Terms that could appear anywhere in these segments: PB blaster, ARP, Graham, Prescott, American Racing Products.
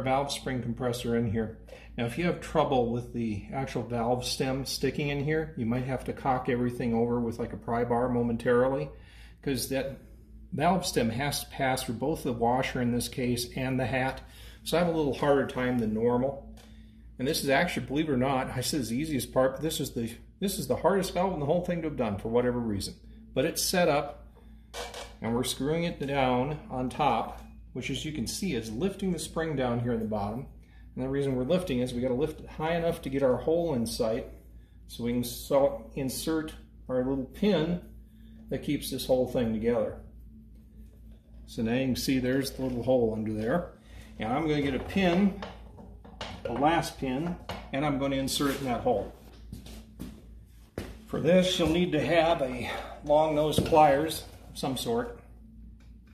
our valve spring compressor in here. Now if you have trouble with the actual valve stem sticking in here, you might have to cock everything over with like a pry bar momentarily, because that valve stem has to pass through both the washer in this case and the hat. So I have a little harder time than normal. And this is actually, believe it or not, I said it's the easiest part, but this is the hardest valve in the whole thing to have done for whatever reason. But it's set up and we're screwing it down on top, which as you can see is lifting the spring down here in the bottom. And the reason we're lifting is we got to lift it high enough to get our hole in sight so we can insert our little pin that keeps this whole thing together. So now you can see there's the little hole under there. And I'm going to get a pin, the last pin, and I'm going to insert it in that hole. For this, you'll need to have a long-nosed pliers of some sort.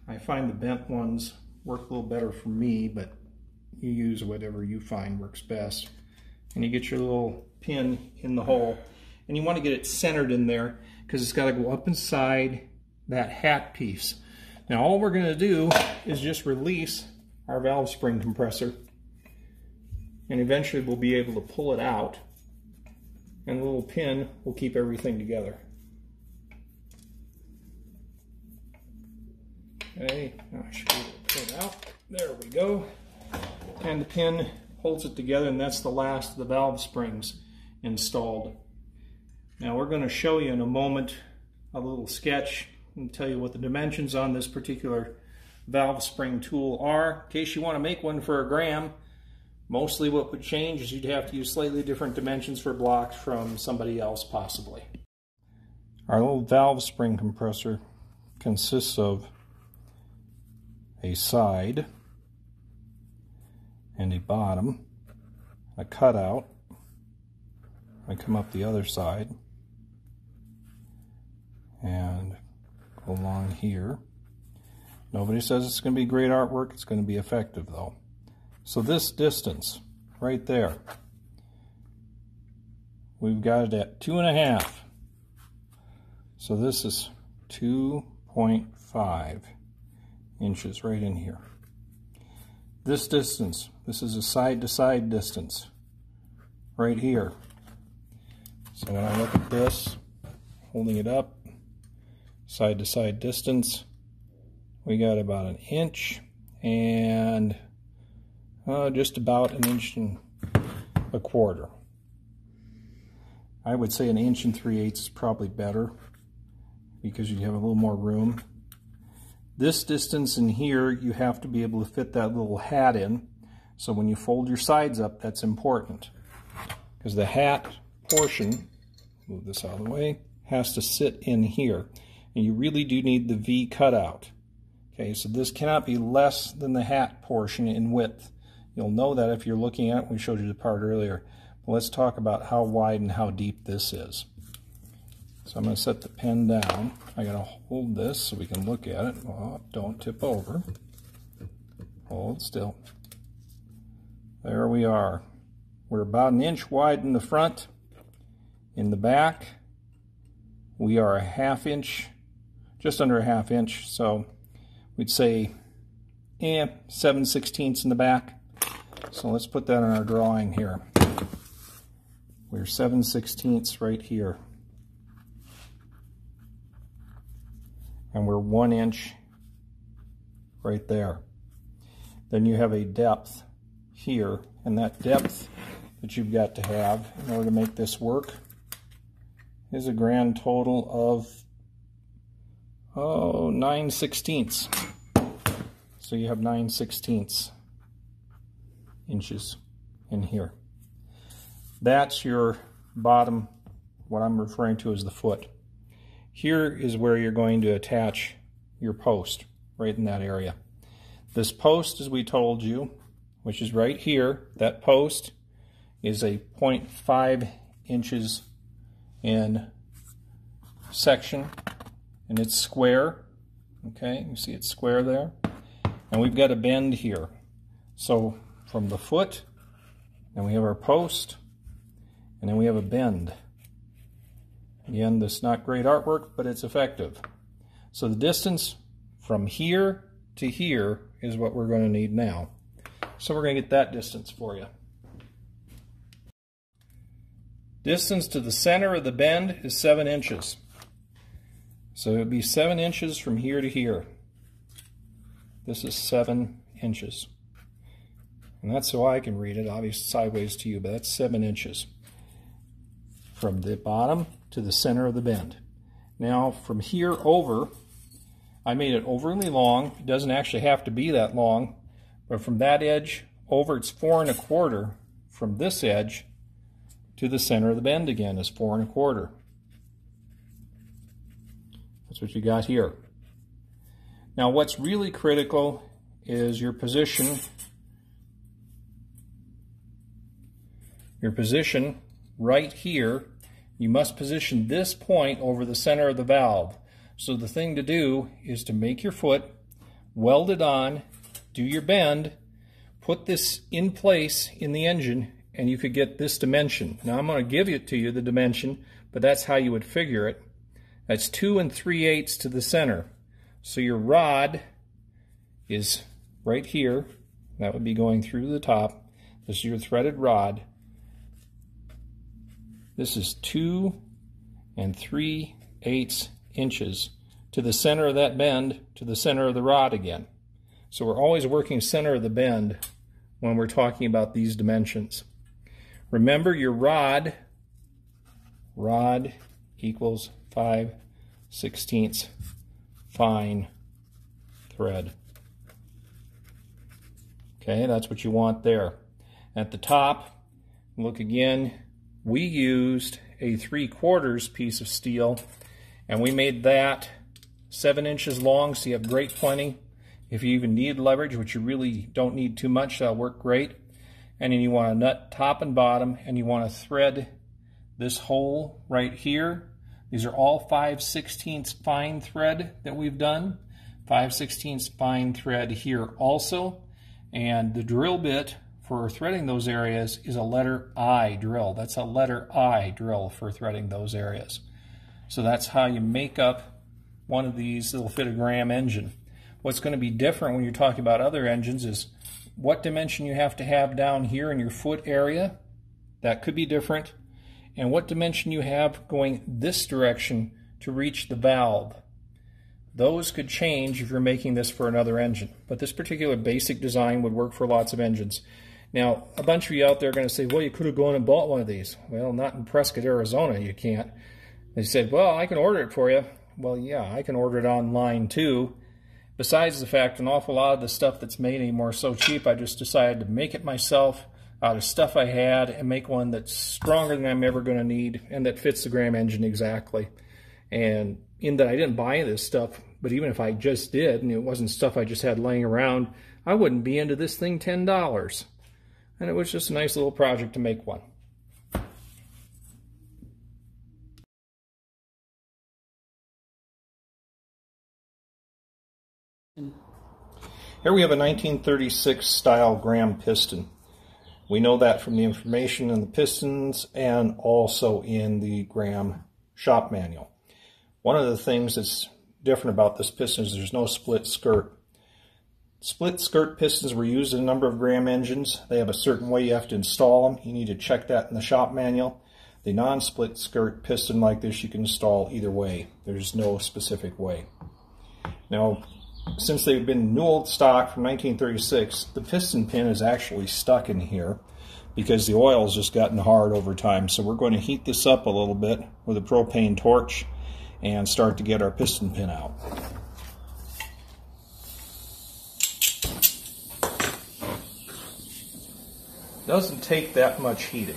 I find the bent ones work a little better for me, but you use whatever you find works best. And you get your little pin in the hole, and you want to get it centered in there because it's got to go up inside that hat piece. Now all we're going to do is just release our valve spring compressor, and eventually we'll be able to pull it out, and the little pin will keep everything together. Okay, now I should be able to pull it out. There we go. And the pin holds it together, and that's the last of the valve springs installed. Now we're going to show you in a moment a little sketch and tell you what the dimensions on this particular valve spring tool are. In case you want to make one for a Graham, mostly what would change is you'd have to use slightly different dimensions for blocks from somebody else possibly. Our little valve spring compressor consists of a side and a bottom, a cutout. I come up the other side and go along here. Nobody says it's going to be great artwork. It's going to be effective though. So this distance right there, we've got it at 2.5. So this is 2.5 inches right in here. This distance, this is a side-to-side distance right here. So when I look at this, holding it up, side-to-side distance, we got about an inch and just about an inch and a quarter. I would say an inch and 3/8 is probably better because you have a little more room. This distance in here, you have to be able to fit that little hat in. So when you fold your sides up, that's important because the hat portion, move this out of the way, has to sit in here. And you really do need the V cutout. Okay, so this cannot be less than the hat portion in width. You'll know that if you're looking at it. We showed you the part earlier. But let's talk about how wide and how deep this is. So I'm going to set the pen down. I got to hold this so we can look at it. Oh, don't tip over. Hold still. There we are. We're about an inch wide in the front. In the back, we are a half inch, just under a half inch. So we'd say 7/16 in the back. So let's put that on our drawing here. We're 7/16 right here. And we're 1 inch right there. Then you have a depth here, and that depth that you've got to have in order to make this work is a grand total of 9/16. So you have 9/16 inches in here. That's your bottom, what I'm referring to as the foot. Here is where you're going to attach your post, right in that area. This post, as we told you, which is right here, that post is a 0.5 inches in section, and it's square. Okay, you see it's square there. And we've got a bend here. So from the foot, then we have our post, and then we have a bend. Again, this is not great artwork, but it's effective. So the distance from here to here is what we're going to need now. So we're going to get that distance for you. Distance to the center of the bend is 7 inches. So it would be 7 inches from here to here. This is 7 inches. And that's how I can read it, obviously sideways to you, but that's 7 inches. From the bottom to the center of the bend. Now from here over, I made it overly long. It doesn't actually have to be that long, but from that edge over, it's 4 1/4. From this edge to the center of the bend again is 4 1/4. That's what you got here. Now what's really critical is your position. Your position right here, you must position this point over the center of the valve. So the thing to do is to make your foot, weld it on, do your bend, put this in place in the engine, and you could get this dimension. Now I'm going to give it to you, the dimension, but that's how you would figure it. That's 2 3/8 to the center. So your rod is right here. That would be going through the top. This is your threaded rod. This is 2 3/8 inches to the center of that bend, to the center of the rod again. So we're always working center of the bend when we're talking about these dimensions. Remember your rod equals 5/16 fine thread. Okay, that's what you want there. At the top, look again. We used a 3/4 piece of steel, and we made that 7 inches long, so you have great plenty. If you even need leverage, which you really don't need too much, that'll work great. And then you want to nut top and bottom, and you want to thread this hole right here. These are all 5/16 fine thread that we've done. 5/16 fine thread here also, and the drill bit for threading those areas is a letter I drill. That's a letter I drill for threading those areas. So that's how you make up one of these that'll fit a Graham engine. What's going to be different when you're talking about other engines is what dimension you have to have down here in your foot area. That could be different. And what dimension you have going this direction to reach the valve. Those could change if you're making this for another engine. But this particular basic design would work for lots of engines. Now, a bunch of you out there are going to say, well, you could have gone and bought one of these. Well, not in Prescott, Arizona, you can't. They said, well, I can order it for you. Well, yeah, I can order it online, too. Besides the fact, an awful lot of the stuff that's made anymore is so cheap, I just decided to make it myself out of stuff I had and make one that's stronger than I'm ever going to need and that fits the Graham engine exactly. And in that I didn't buy this stuff, but even if I just did, and it wasn't stuff I just had laying around, I wouldn't be into this thing $10. And it was just a nice little project to make one. Here we have a 1936 style Graham piston. We know that from the information in the pistons and also in the Graham shop manual. One of the things that's different about this piston is there's no split skirt. Split skirt pistons were used in a number of Graham engines. They have a certain way you have to install them. You need to check that in the shop manual. The non-split skirt piston like this you can install either way. There's no specific way. Now, since they've been new old stock from 1936, the piston pin is actually stuck in here because the oil's just gotten hard over time. So we're going to heat this up a little bit with a propane torch and start to get our piston pin out. Doesn't take that much heating.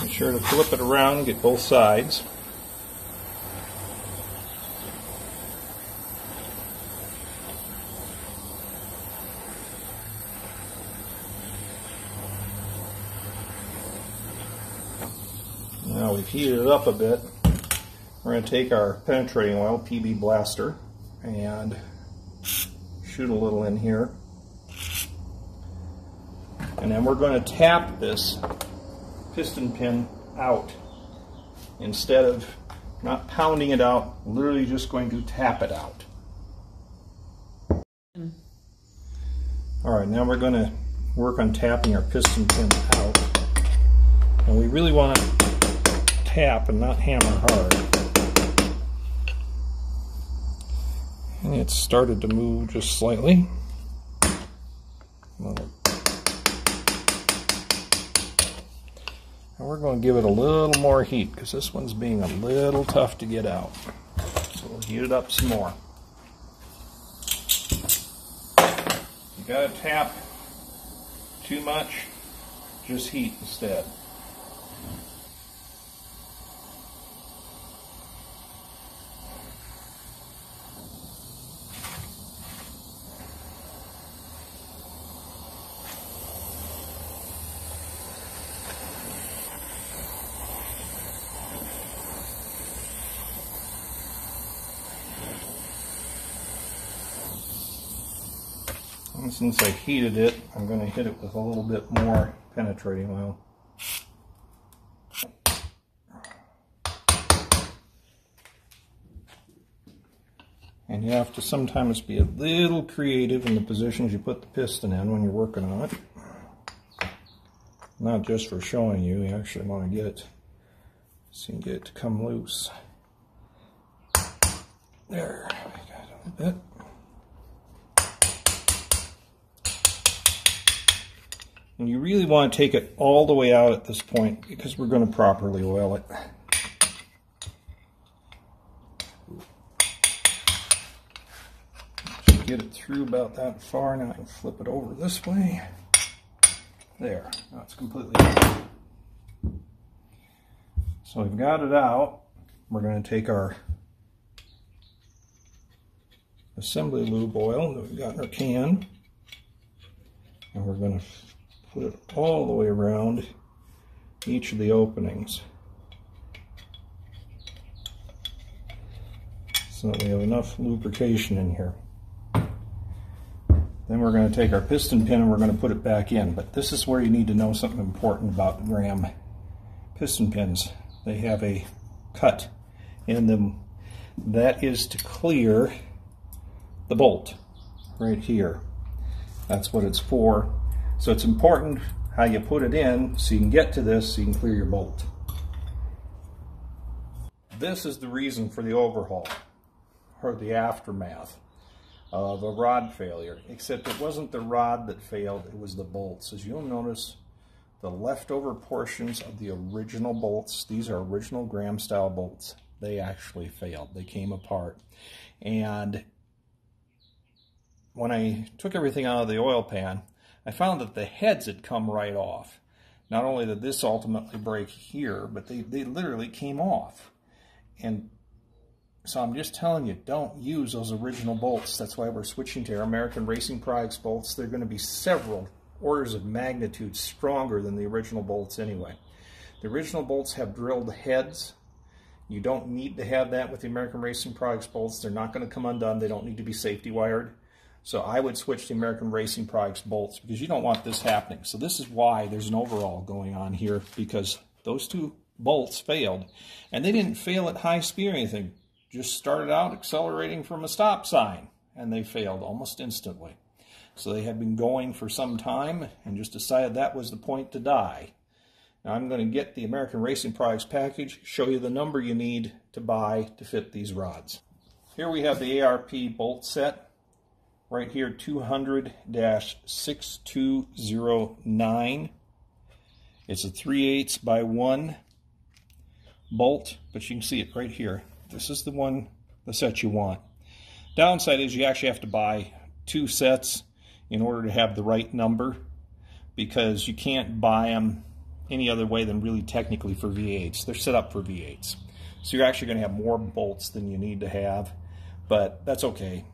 Make sure to flip it around, get both sides. We've heated it up a bit. We're going to take our penetrating oil, PB blaster, and shoot a little in here. And then we're going to tap this piston pin out. Instead of not pounding it out, literally just going to tap it out. Alright, now we're going to work on tapping our piston pin out. And we really want to tap and not hammer hard. And it started to move just slightly. And we're going to give it a little more heat because this one's being a little tough to get out. So we'll heat it up some more. You gotta tap too much, just heat instead. And since I heated it, I'm going to hit it with a little bit more penetrating oil. And you have to sometimes be a little creative in the positions you put the piston in when you're working on it. Not just for showing you, you actually want to get it, so you can get it to come loose. There, I got a little bit. And you really want to take it all the way out at this point because we're going to properly oil it. Should get it through about that far. Now I can flip it over this way. There. Now it's completely out. So we've got it out. We're going to take our assembly lube oil that we've got in our can, and we're going to put it all the way around each of the openings so that we have enough lubrication in here. Then we're going to take our piston pin and we're going to put it back in. But this is where you need to know something important about Graham piston pins. They have a cut in them. That is to clear the bolt right here. That's what it's for. So it's important how you put it in so you can get to this so you can clear your bolt. This is the reason for the overhaul, or the aftermath of a rod failure, except it wasn't the rod that failed, it was the bolts. As you'll notice, the leftover portions of the original bolts, these are original Graham style bolts, they actually failed. They came apart. And when I took everything out of the oil pan, I found that the heads had come right off. Not only did this ultimately break here, but they literally came off. And so I'm just telling you, don't use those original bolts. That's why we're switching to our American Racing Products bolts. They're going to be several orders of magnitude stronger than the original bolts anyway. The original bolts have drilled heads. You don't need to have that with the American Racing Products bolts. They're not going to come undone. They don't need to be safety wired. So I would switch to American Racing Products bolts because you don't want this happening. So this is why there's an overhaul going on here, because those two bolts failed. And they didn't fail at high speed or anything. Just started out accelerating from a stop sign, and they failed almost instantly. So they had been going for some time and just decided that was the point to die. Now I'm going to get the American Racing Products package, show you the number you need to buy to fit these rods. Here we have the ARP bolt set. Right here, 200-6209. It's a 3/8 by 1 bolt, but you can see it right here. This is the one, the set you want. Downside is you actually have to buy 2 sets in order to have the right number, because you can't buy them any other way than really technically for V8s. They're set up for V8s. So you're actually going to have more bolts than you need to have, but that's okay.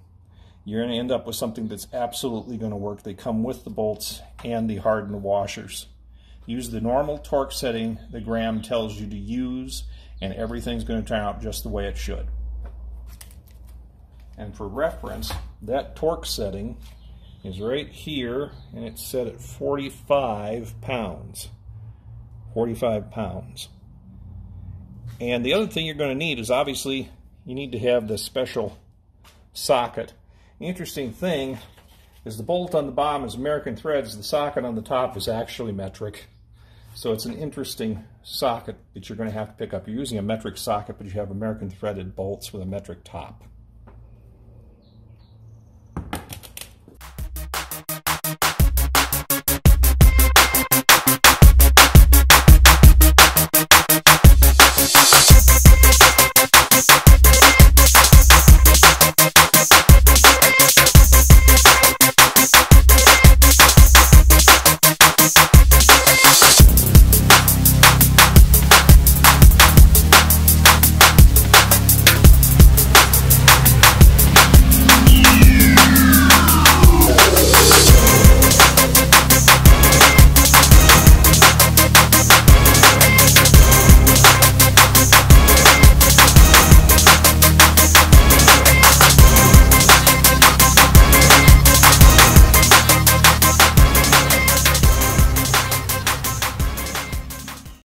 You're going to end up with something that's absolutely going to work. They come with the bolts and the hardened washers. Use the normal torque setting the Graham tells you to use, and everything's going to turn out just the way it should. And for reference, that torque setting is right here, and it's set at 45 pounds. 45 pounds. And the other thing you're going to need is, obviously, you need to have the special socket. The interesting thing is the bolt on the bottom is American threads, the socket on the top is actually metric. So it's an interesting socket that you're going to have to pick up. You're using a metric socket, but you have American threaded bolts with a metric top.